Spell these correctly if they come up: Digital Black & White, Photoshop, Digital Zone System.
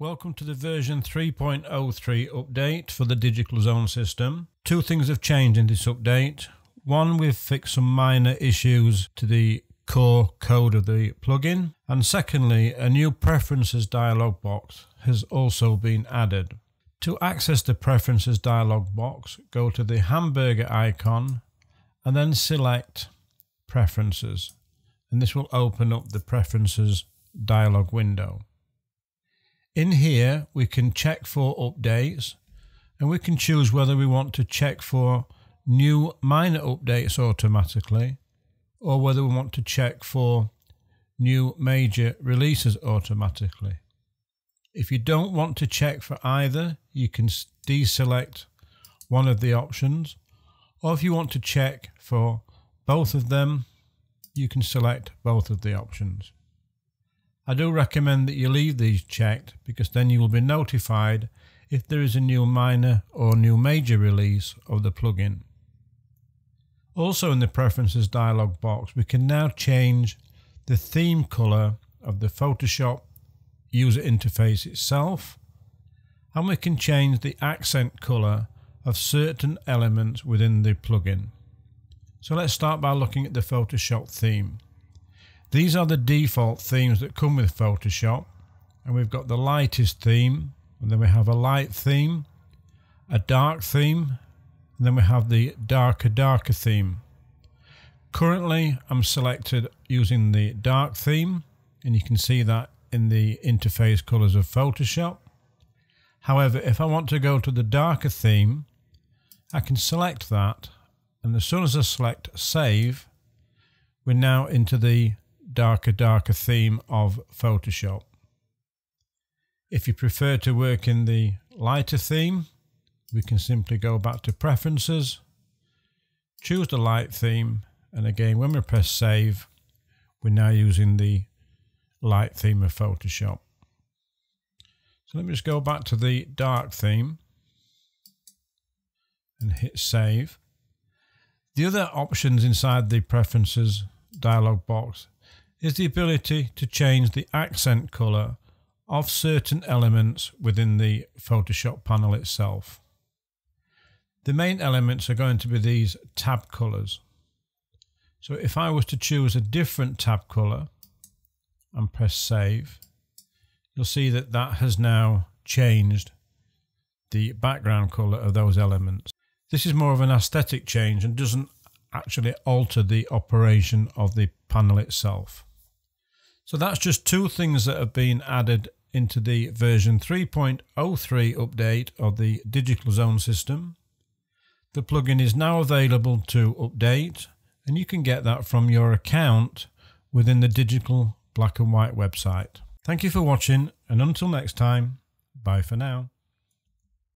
Welcome to the version 3.03 update for the Digital Zone System. Two things have changed in this update. One, we've fixed some minor issues to the core code of the plugin. And secondly, a new preferences dialog box has also been added. To access the preferences dialog box, go to the hamburger icon and then select preferences. And this will open up the preferences dialog window. In here we can check for updates, and we can choose whether we want to check for new minor updates automatically or whether we want to check for new major releases automatically. If you don't want to check for either, you can deselect one of the options, or if you want to check for both of them, you can select both of the options. I do recommend that you leave these checked, because then you will be notified if there is a new minor or new major release of the plugin. Also in the preferences dialog box, we can now change the theme color of the Photoshop user interface itself, and we can change the accent color of certain elements within the plugin. So let's start by looking at the Photoshop theme. These are the default themes that come with Photoshop, and we've got the lightest theme, and then we have a light theme, a dark theme, and then we have the darker theme. Currently I'm selected using the dark theme, and you can see that in the interface colors of Photoshop. However, if I want to go to the darker theme, I can select that, and as soon as I select save, we're now into the darker theme of Photoshop. If you prefer to work in the lighter theme, we can simply go back to preferences, choose the light theme, and again when we press save, we're now using the light theme of Photoshop. So let me just go back to the dark theme and hit save. The other options inside the preferences dialog box is the ability to change the accent color of certain elements within the Photoshop panel itself. The main elements are going to be these tab colors. So if I was to choose a different tab color and press save, you'll see that that has now changed the background color of those elements. This is more of an aesthetic change and doesn't actually alter the operation of the panel itself. So that's just two things that have been added into the version 3.03 update of the Digital Zone System. The plugin is now available to update, and you can get that from your account within the Digital Black and White website. Thank you for watching, and until next time, bye for now.